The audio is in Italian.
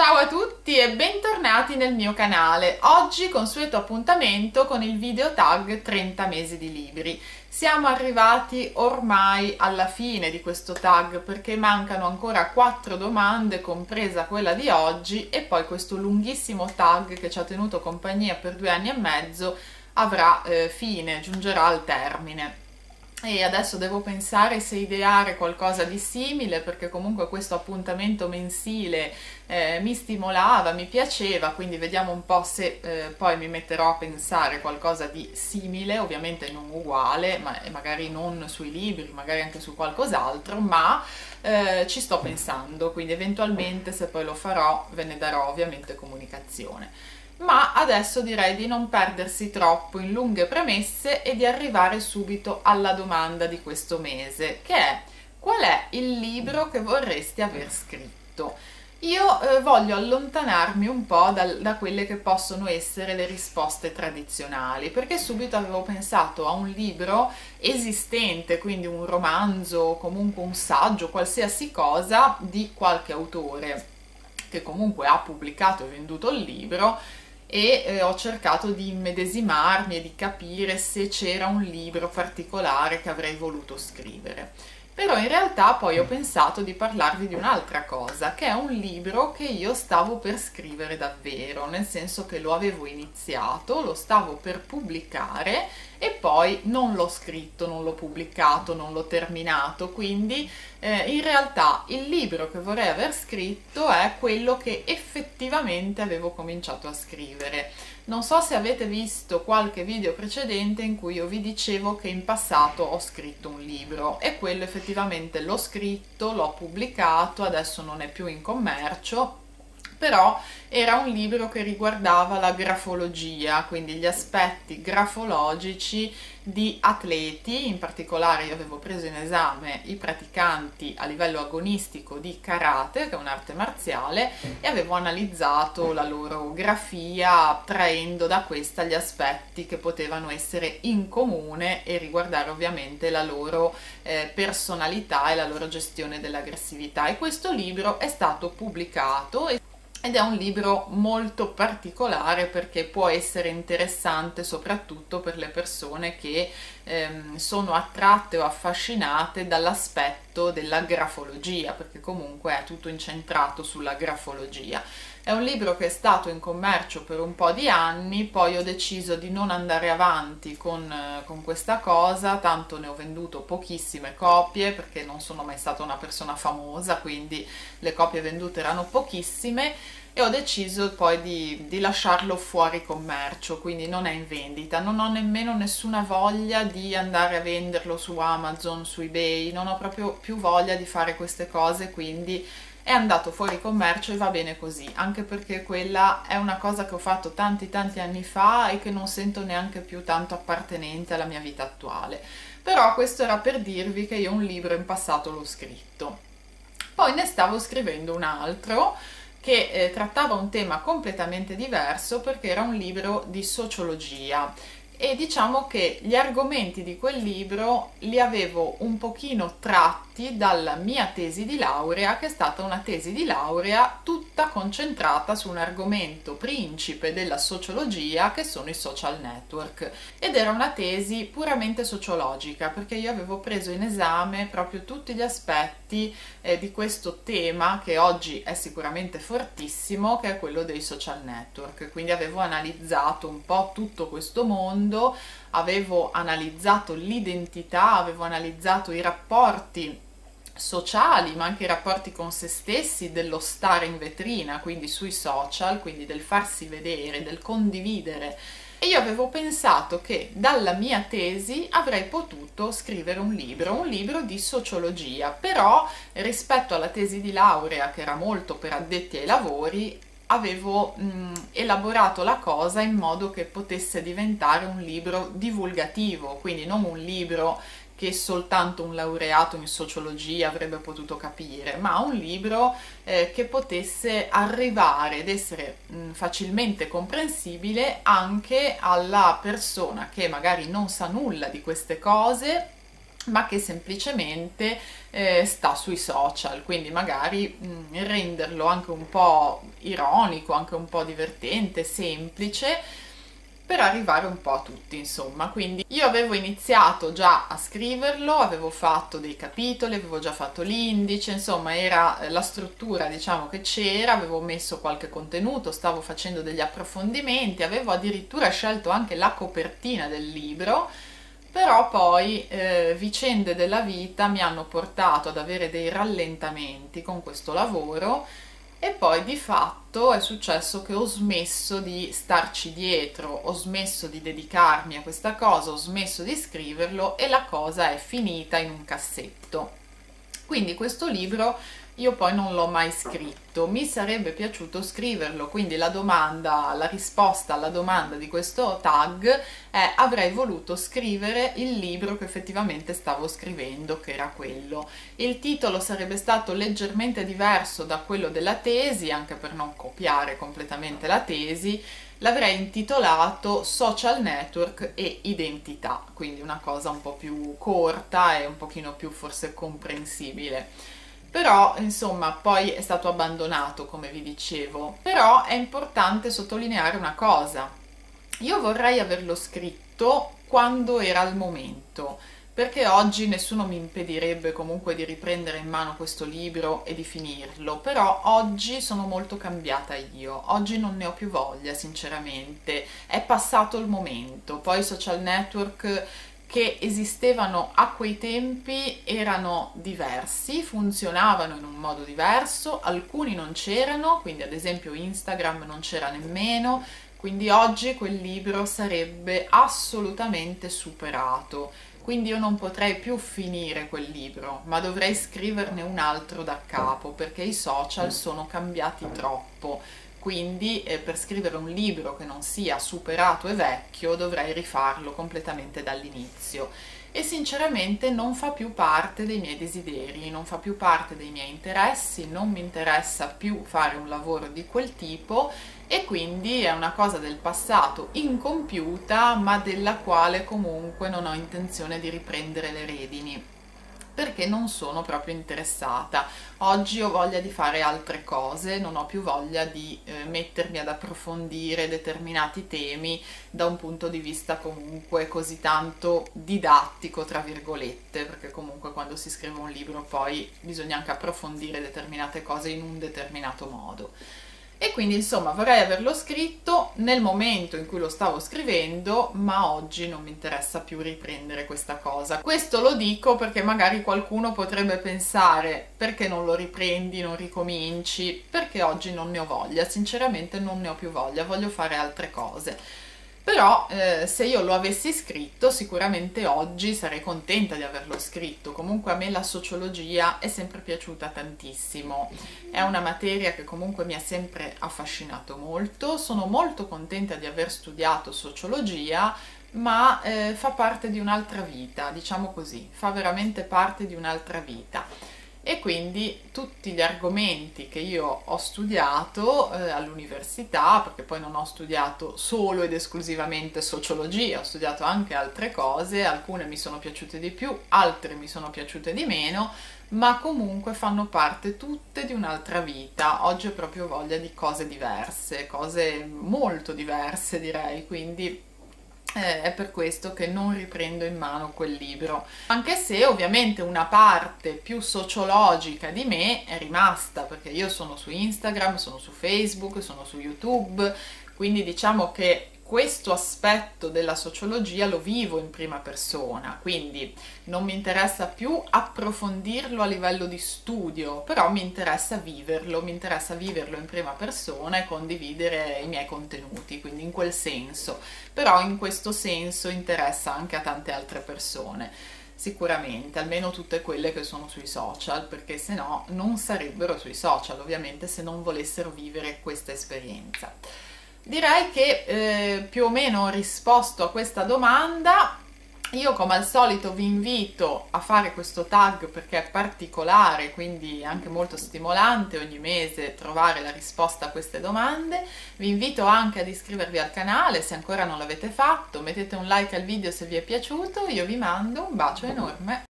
Ciao a tutti e bentornati nel mio canale. Oggi consueto appuntamento con il video tag 30 mesi di libri. Siamo arrivati ormai alla fine di questo tag perché mancano ancora 4 domande, compresa quella di oggi, e poi questo lunghissimo tag che ci ha tenuto compagnia per 2 anni e mezzo avrà fine, giungerà al termine. E adesso devo pensare se ideare qualcosa di simile, perché comunque questo appuntamento mensile mi stimolava, mi piaceva, quindi vediamo un po' se poi mi metterò a pensare qualcosa di simile, ovviamente non uguale, ma magari non sui libri, magari anche su qualcos'altro, ma ci sto pensando, quindi eventualmente se poi lo farò ve ne darò ovviamente comunicazione. Ma adesso direi di non perdersi troppo in lunghe premesse e di arrivare subito alla domanda di questo mese, che è: qual è il libro che vorresti aver scritto? Io voglio allontanarmi un po' da quelle che possono essere le risposte tradizionali, perché subito avevo pensato a un libro esistente, quindi un romanzo, comunque un saggio, qualsiasi cosa di qualche autore che comunque ha pubblicato e venduto il libro, e ho cercato di immedesimarmi e di capire se c'era un libro particolare che avrei voluto scrivere. Però in realtà poi ho pensato di parlarvi di un'altra cosa, che è un libro che io stavo per scrivere davvero, nel senso che lo avevo iniziato, lo stavo per pubblicare e poi non l'ho scritto, non l'ho pubblicato, non l'ho terminato, quindi in realtà il libro che vorrei aver scritto è quello che effettivamente avevo cominciato a scrivere. Non so se avete visto qualche video precedente in cui io vi dicevo che in passato ho scritto un libro, e quello effettivamente l'ho scritto, l'ho pubblicato, adesso non è più in commercio, però era un libro che riguardava la grafologia, quindi gli aspetti grafologici di atleti. In particolare io avevo preso in esame i praticanti a livello agonistico di karate, che è un'arte marziale, e avevo analizzato la loro grafia traendo da questa gli aspetti che potevano essere in comune e riguardare ovviamente la loro personalità e la loro gestione dell'aggressività. E questo libro è stato pubblicato ed è un libro molto particolare, perché può essere interessante soprattutto per le persone che sono attratte o affascinate dall'aspetto della grafologia, perché comunque è tutto incentrato sulla grafologia. È un libro che è stato in commercio per un po' di anni, poi ho deciso di non andare avanti con questa cosa, tanto ne ho venduto pochissime copie, perché non sono mai stata una persona famosa, quindi le copie vendute erano pochissime, e ho deciso poi di lasciarlo fuori commercio, quindi non è in vendita. Non ho nemmeno nessuna voglia di andare a venderlo su Amazon, su eBay, non ho proprio più voglia di fare queste cose, quindi è andato fuori commercio e va bene così, anche perché quella è una cosa che ho fatto tanti anni fa e che non sento neanche più tanto appartenente alla mia vita attuale. Però questo era per dirvi che io un libro in passato l'ho scritto. Poi ne stavo scrivendo un altro che trattava un tema completamente diverso, perché era un libro di sociologia, e diciamo che gli argomenti di quel libro li avevo un pochino tratti dalla mia tesi di laurea, che è stata una tesi di laurea tutta concentrata su un argomento principe della sociologia, che sono i social network, ed era una tesi puramente sociologica, perché io avevo preso in esame proprio tutti gli aspetti di questo tema che oggi è sicuramente fortissimo, che è quello dei social network. Quindi avevo analizzato un po' tutto questo mondo, avevo analizzato l'identità, avevo analizzato i rapporti sociali, ma anche i rapporti con se stessi dello stare in vetrina, quindi sui social, quindi del farsi vedere, del condividere. E io avevo pensato che dalla mia tesi avrei potuto scrivere un libro di sociologia, però rispetto alla tesi di laurea, che era molto per addetti ai lavori, avevo elaborato la cosa in modo che potesse diventare un libro divulgativo, quindi non un libro che soltanto un laureato in sociologia avrebbe potuto capire, ma un libro che potesse arrivare ed essere facilmente comprensibile anche alla persona che magari non sa nulla di queste cose, ma che semplicemente sta sui social, quindi magari renderlo anche un po' ironico, anche un po' divertente, semplice, per arrivare un po' a tutti, insomma. Quindi io avevo iniziato già a scriverlo, avevo fatto dei capitoli, avevo già fatto l'indice, insomma era la struttura, diciamo, che c'era, avevo messo qualche contenuto, stavo facendo degli approfondimenti, avevo addirittura scelto anche la copertina del libro, però poi vicende della vita mi hanno portato ad avere dei rallentamenti con questo lavoro. E poi di fatto è successo che ho smesso di starci dietro, ho smesso di dedicarmi a questa cosa, ho smesso di scriverlo e la cosa è finita in un cassetto. Quindi questo libro io poi non l'ho mai scritto, mi sarebbe piaciuto scriverlo, quindi la domanda, la risposta alla domanda di questo tag è: avrei voluto scrivere il libro che effettivamente stavo scrivendo, che era quello. Il titolo sarebbe stato leggermente diverso da quello della tesi, anche per non copiare completamente la tesi. L'avrei intitolato Social Network e Identità, quindi una cosa un po' più corta e un pochino più forse comprensibile. Però insomma poi è stato abbandonato, come vi dicevo. Però è importante sottolineare una cosa: io vorrei averlo scritto quando era il momento, perché oggi nessuno mi impedirebbe comunque di riprendere in mano questo libro e di finirlo, però oggi sono molto cambiata io, oggi non ne ho più voglia sinceramente, è passato il momento. Poi i social network che esistevano a quei tempi erano diversi, funzionavano in un modo diverso, alcuni non c'erano, quindi ad esempio Instagram non c'era nemmeno, quindi oggi quel libro sarebbe assolutamente superato, quindi io non potrei più finire quel libro, ma dovrei scriverne un altro da capo, perché i social sono cambiati troppo. Quindi per scrivere un libro che non sia superato e vecchio dovrei rifarlo completamente dall'inizio, e sinceramente non fa più parte dei miei desideri, non fa più parte dei miei interessi, non mi interessa più fare un lavoro di quel tipo, e quindi è una cosa del passato incompiuta, ma della quale comunque non ho intenzione di riprendere le redini, perché non sono proprio interessata. Oggi ho voglia di fare altre cose, non ho più voglia di mettermi ad approfondire determinati temi da un punto di vista comunque così tanto didattico, tra virgolette, perché comunque quando si scrive un libro poi bisogna anche approfondire determinate cose in un determinato modo. E quindi insomma vorrei averlo scritto nel momento in cui lo stavo scrivendo, ma oggi non mi interessa più riprendere questa cosa. Questo lo dico perché magari qualcuno potrebbe pensare: perché non lo riprendi, non ricominci? Perché oggi non ne ho voglia, sinceramente non ne ho più voglia, voglio fare altre cose. Però se io lo avessi scritto sicuramente oggi sarei contenta di averlo scritto. Comunque a me la sociologia è sempre piaciuta tantissimo, è una materia che comunque mi ha sempre affascinato molto, sono molto contenta di aver studiato sociologia, ma fa parte di un'altra vita, diciamo così, fa veramente parte di un'altra vita. E quindi tutti gli argomenti che io ho studiato all'università, perché poi non ho studiato solo ed esclusivamente sociologia, ho studiato anche altre cose, alcune mi sono piaciute di più, altre mi sono piaciute di meno, ma comunque fanno parte tutte di un'altra vita. Oggi ho proprio voglia di cose diverse, cose molto diverse direi, quindi è per questo che non riprendo in mano quel libro, anche se ovviamente una parte più sociologica di me è rimasta, perché io sono su Instagram, sono su Facebook, sono su YouTube, quindi diciamo che questo aspetto della sociologia lo vivo in prima persona, quindi non mi interessa più approfondirlo a livello di studio, però mi interessa viverlo in prima persona e condividere i miei contenuti, quindi in quel senso. Però in questo senso interessa anche a tante altre persone, sicuramente, almeno tutte quelle che sono sui social, perché se no non sarebbero sui social, ovviamente, se non volessero vivere questa esperienza. Direi che più o meno ho risposto a questa domanda. Io come al solito vi invito a fare questo tag perché è particolare, quindi anche molto stimolante ogni mese trovare la risposta a queste domande. Vi invito anche ad iscrivervi al canale se ancora non l'avete fatto, mettete un like al video se vi è piaciuto, io vi mando un bacio enorme.